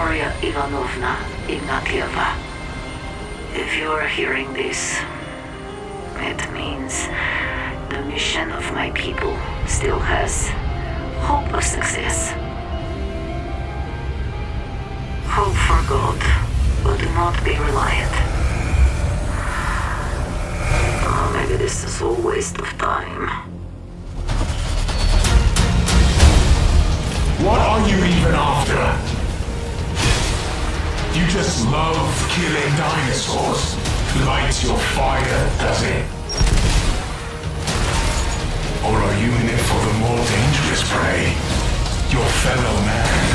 Maria Ivanovna Ignatieva. If you're hearing this, it means the mission of my people still has hope of success. Hope for God, but do not be reliant. Oh, maybe this is all waste of time. What are you even after? You just love killing dinosaurs. Lights your fire, does it? Or are you in it for the more dangerous prey? Your fellow man.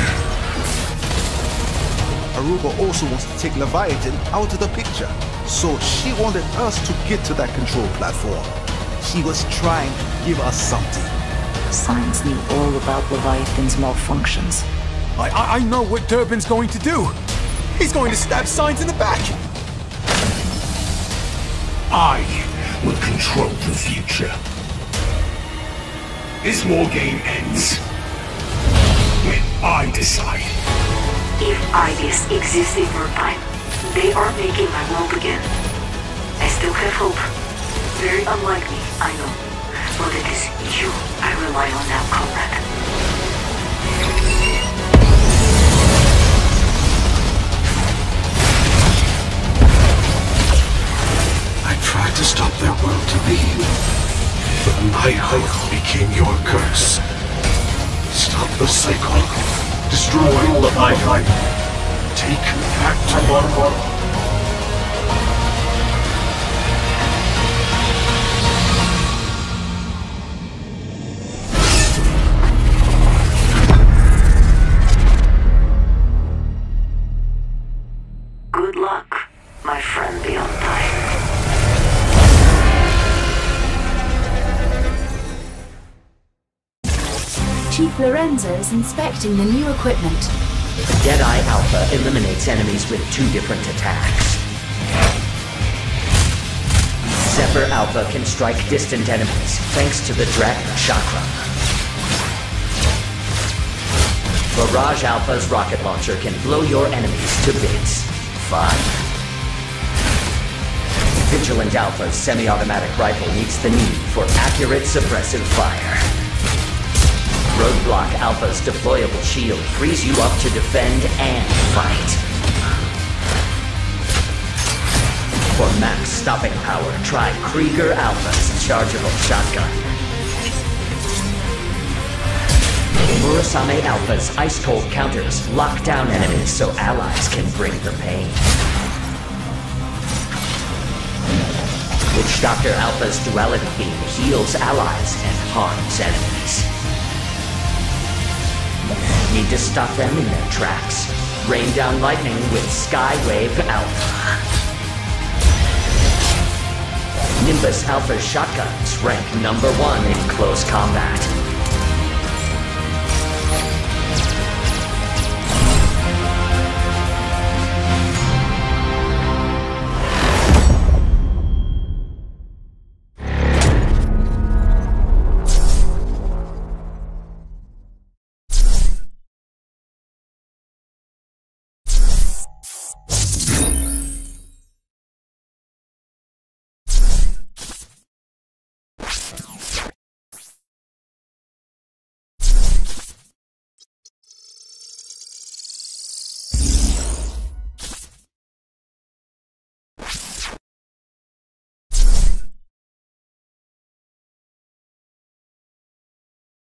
Aruba also wants to take Leviathan out of the picture, so she wanted us to get to that control platform. She was trying to give us something. Science knew all about Leviathan's malfunctions. I know what Durbin's going to do. He's going to stab Science in the back. I will control the future. This war game ends when I decide. If IDs existed for time, they are making my world again. I still have hope. Very unlikely, I know. But it is you I rely on now, comrade. I tried to stop their world to be, but my hope became your curse. Stop the cycle. Destroy all of my life. Take back tomorrow. Good luck, my friend beyond time. Chief Lorenzo is inspecting the new equipment. Deadeye Alpha eliminates enemies with 2 different attacks. Zephyr Alpha can strike distant enemies thanks to the Dragon Chakra. Barrage Alpha's rocket launcher can blow your enemies to bits. Fun. Vigilant Alpha's semi-automatic rifle meets the need for accurate suppressive fire. Roadblock Alpha's deployable shield frees you up to defend and fight. For max stopping power, try Krieger Alpha's chargeable shotgun. Murasame Alpha's ice-cold counters lock down enemies so allies can bring the pain. Witch Doctor Alpha's duality beam heals allies and harms enemies. Need to stop them in their tracks. Rain down lightning with Skywave Alpha. Nimbus Alpha's shotguns rank #1 in close combat.